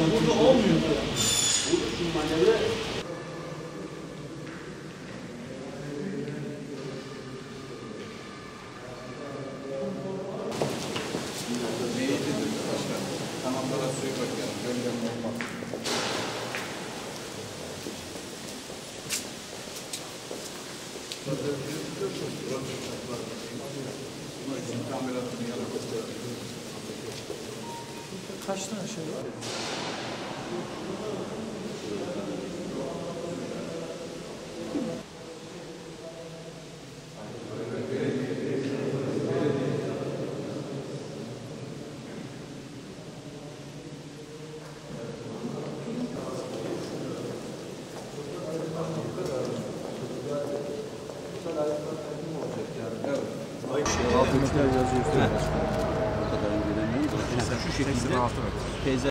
Burada olmuyor. Bu manevra tamamlara suyu bırakıyorum. Gönlüm olmaz. Bunun için kameratını yana gösterdim. Kaç tane şey var? Altını yazıyoruz. Evet. O kadar göremiyoruz. Şu şekilde teyze